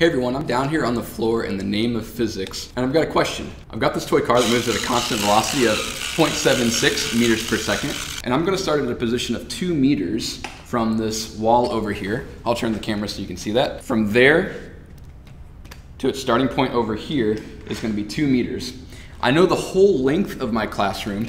Hey everyone, I'm down here on the floor in the name of physics, and I've got a question. I've got this toy car that moves at a constant velocity of 0.76 meters per second, and I'm gonna start at a position of 2 meters from this wall over here. I'll turn the camera so you can see that. From there to its starting point over here is gonna be 2 meters. I know the whole length of my classroom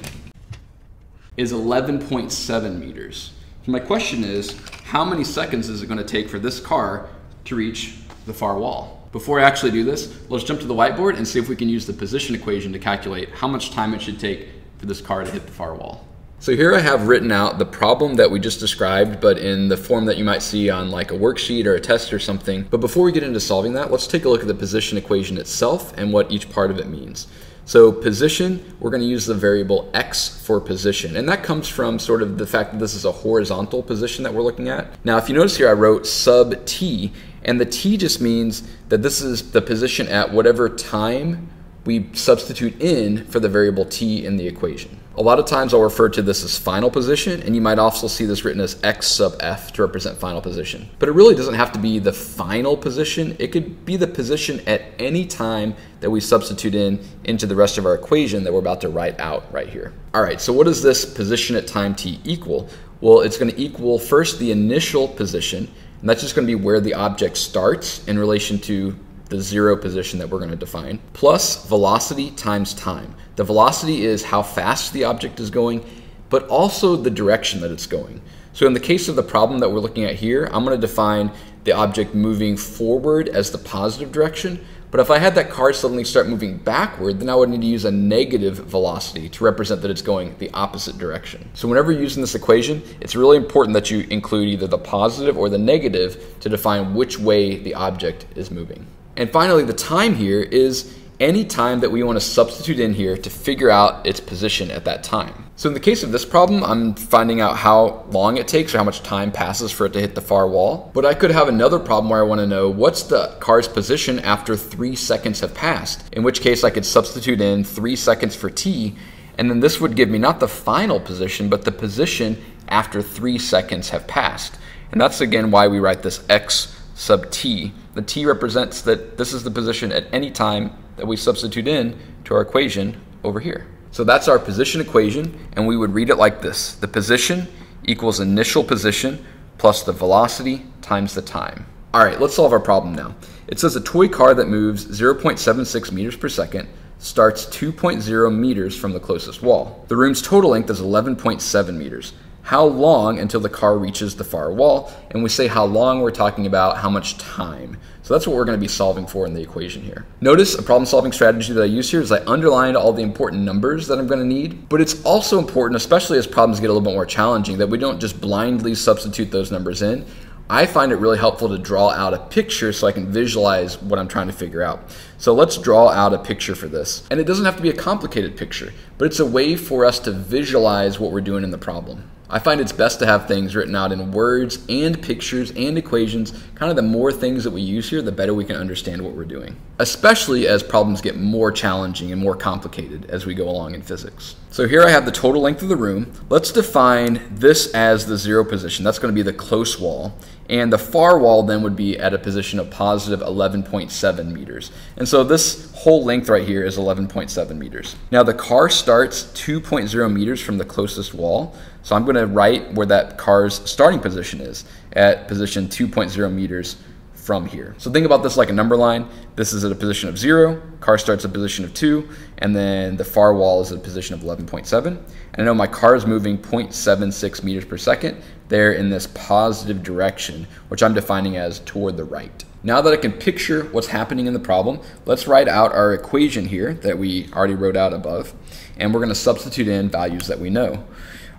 is 11.7 meters. So my question is, how many seconds is it gonna take for this car to reach the far wall? Before I actually do this, let's jump to the whiteboard and see if we can use the position equation to calculate how much time it should take for this car to hit the far wall. So here I have written out the problem that we just described, but in the form that you might see on like a worksheet or a test or something. But before we get into solving that, let's take a look at the position equation itself and what each part of it means. So position, we're going to use the variable x for position, and that comes from sort of the fact that this is a horizontal position that we're looking at. Now if you notice here, I wrote sub t, and the t just means that this is the position at whatever time we substitute in for the variable t in the equation. A lot of times I'll refer to this as final position, and you might also see this written as x sub f to represent final position. But it really doesn't have to be the final position. It could be the position at any time that we substitute in into the rest of our equation that we're about to write out right here. All right, so what does this position at time t equal? Well, it's going to equal first the initial position, and that's just going to be where the object starts in relation to the zero position that we're going to define, plus velocity times time. The velocity is how fast the object is going, but also the direction that it's going. So in the case of the problem that we're looking at here, I'm going to define the object moving forward as the positive direction. But if I had that car suddenly start moving backward, then I would need to use a negative velocity to represent that it's going the opposite direction. So whenever you're using this equation, it's really important that you include either the positive or the negative to define which way the object is moving. And finally, the time here is any time that we want to substitute in here to figure out its position at that time. So in the case of this problem, I'm finding out how long it takes or how much time passes for it to hit the far wall. But I could have another problem where I want to know what's the car's position after 3 seconds have passed, in which case I could substitute in 3 seconds for t, and then this would give me not the final position, but the position after 3 seconds have passed. And that's again why we write this x sub t. The t represents that this is the position at any time that we substitute in to our equation over here. So that's our position equation, and we would read it like this. The position equals initial position plus the velocity times the time. All right, let's solve our problem now. It says a toy car that moves 0.76 meters per second starts 2.0 meters from the closest wall. The room's total length is 11.7 meters. How long until the car reaches the far wall? And we say how long, we're talking about how much time. So that's what we're going to be solving for in the equation here. Notice a problem solving strategy that I use here is I underlined all the important numbers that I'm going to need, but it's also important, especially as problems get a little bit more challenging, that we don't just blindly substitute those numbers in. I find it really helpful to draw out a picture so I can visualize what I'm trying to figure out. So let's draw out a picture for this. And it doesn't have to be a complicated picture, but it's a way for us to visualize what we're doing in the problem. I find it's best to have things written out in words and pictures and equations. Kind of the more things that we use here, the better we can understand what we're doing, especially as problems get more challenging and more complicated as we go along in physics. So here I have the total length of the room. Let's define this as the zero position. That's going to be the close wall. And the far wall then would be at a position of positive 11.7 meters. And so this whole length right here is 11.7 meters. Now the car starts 2.0 meters from the closest wall. So I'm going to write where that car's starting position is, at position 2.0 meters from here. So think about this like a number line. This is at a position of 0, car starts at a position of 2, and then the far wall is at a position of 11.7. And I know my car is moving 0.76 meters per second there in this positive direction, which I'm defining as toward the right. Now that I can picture what's happening in the problem, let's write out our equation here that we already wrote out above, and we're going to substitute in values that we know.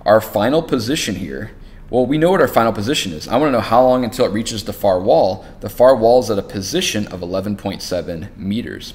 Our final position here, well, we know what our final position is. I want to know how long until it reaches the far wall. The far wall is at a position of 11.7 meters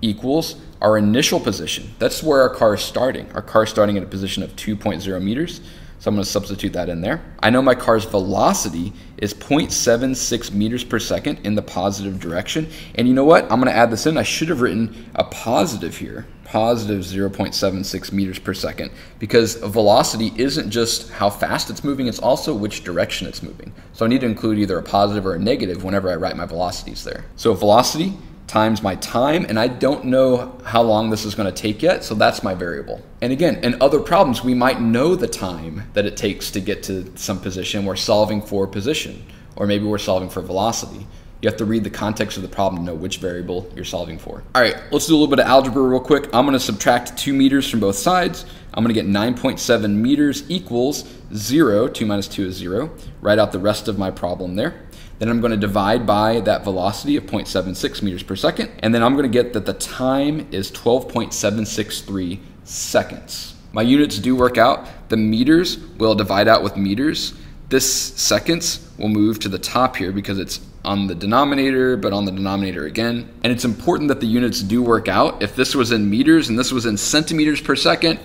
equals our initial position. That's where our car is starting. Our car is starting at a position of 2.0 meters. So I'm going to substitute that in there. I know my car's velocity is 0.76 meters per second in the positive direction. And you know what? I'm going to add this in. I should have written a positive here. positive 0.76 meters per second, because velocity isn't just how fast it's moving, it's also which direction it's moving. So I need to include either a positive or a negative whenever I write my velocities there. So velocity times my time, and I don't know how long this is going to take yet, so that's my variable. And again, in other problems, we might know the time that it takes to get to some position. We're solving for position, or maybe we're solving for velocity. You have to read the context of the problem to know which variable you're solving for. All right, let's do a little bit of algebra real quick. I'm going to subtract 2 meters from both sides. I'm going to get 9.7 meters equals 0. 2 minus 2 is 0. Write out the rest of my problem there. Then I'm going to divide by that velocity of 0.76 meters per second. And then I'm going to get that the time is 12.763 seconds. My units do work out. The meters will divide out with meters. This seconds will move to the top here because it's on the denominator, but on the denominator again. And it's important that the units do work out. If this was in meters and this was in centimeters per second,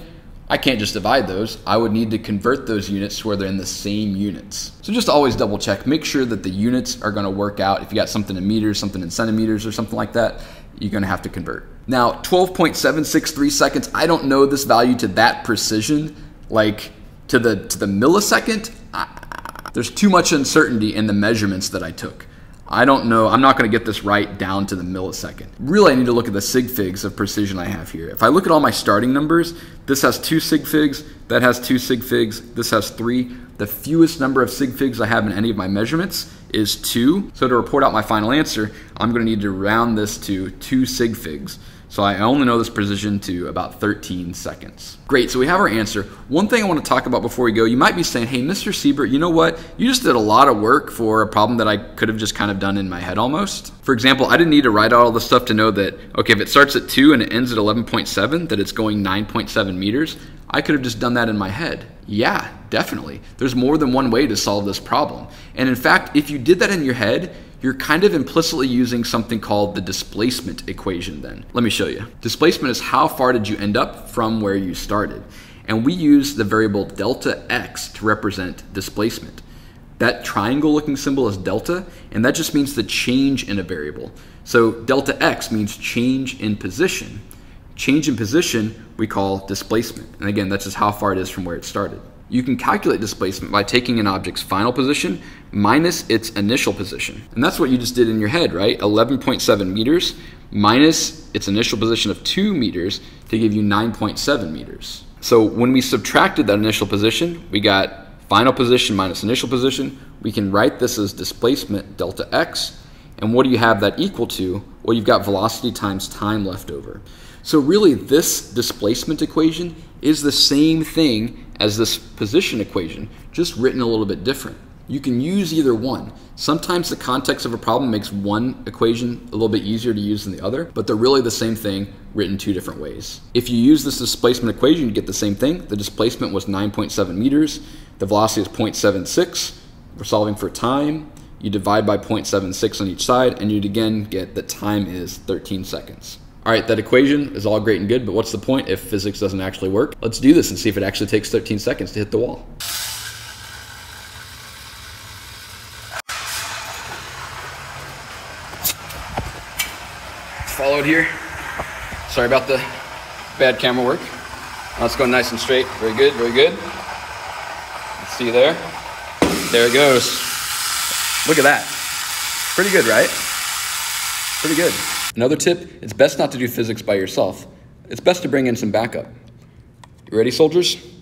I can't just divide those. I would need to convert those units to where they're in the same units. So just always double check. Make sure that the units are going to work out. If you got something in meters, something in centimeters or something like that, you're going to have to convert. Now, 12.763 seconds, I don't know this value to that precision, like to the millisecond. There's too much uncertainty in the measurements that I took. I don't know, I'm not gonna get this right down to the millisecond. Really, I need to look at the sig figs of precision I have here. If I look at all my starting numbers, this has 2 sig figs, that has 2 sig figs, this has 3. The fewest number of sig figs I have in any of my measurements is 2. So to report out my final answer, I'm gonna need to round this to 2 sig figs. So I only know this precision to about 13 seconds. Great, so we have our answer. One thing I wanna talk about before we go, you might be saying, hey, Mr. Siebert, you know what? You just did a lot of work for a problem that I could have just kind of done in my head almost. For example, I didn't need to write out all this stuff to know that, okay, if it starts at 2 and it ends at 11.7, that it's going 9.7 meters. I could have just done that in my head. Yeah, definitely. There's more than one way to solve this problem. And in fact, if you did that in your head, you're kind of implicitly using something called the displacement equation then. Let me show you. Displacement is how far did you end up from where you started. And we use the variable delta x to represent displacement. That triangle looking symbol is delta, and that just means the change in a variable. So delta x means change in position. Change in position we call displacement. And again, that's just how far it is from where it started. You can calculate displacement by taking an object's final position minus its initial position. And that's what you just did in your head, right? 11.7 meters minus its initial position of 2 meters to give you 9.7 meters. So when we subtracted that initial position, we got final position minus initial position. We can write this as displacement delta x. And what do you have that equal to? Well, you've got velocity times time left over. So really, this displacement equation is the same thing as this position equation, just written a little bit different. You can use either one. Sometimes the context of a problem makes one equation a little bit easier to use than the other, but they're really the same thing written two different ways. If you use this displacement equation, you get the same thing. The displacement was 9.7 meters. The velocity is 0.76. We're solving for time. You divide by 0.76 on each side, and you'd again get that time is 13 seconds. All right, that equation is all great and good, but what's the point if physics doesn't actually work? Let's do this and see if it actually takes 13 seconds to hit the wall. Follow it here. Sorry about the bad camera work. Now it's going nice and straight. Very good, very good. Let's see there. There it goes. Look at that. Pretty good, right? Pretty good. Another tip, it's best not to do physics by yourself. It's best to bring in some backup. You ready, soldiers?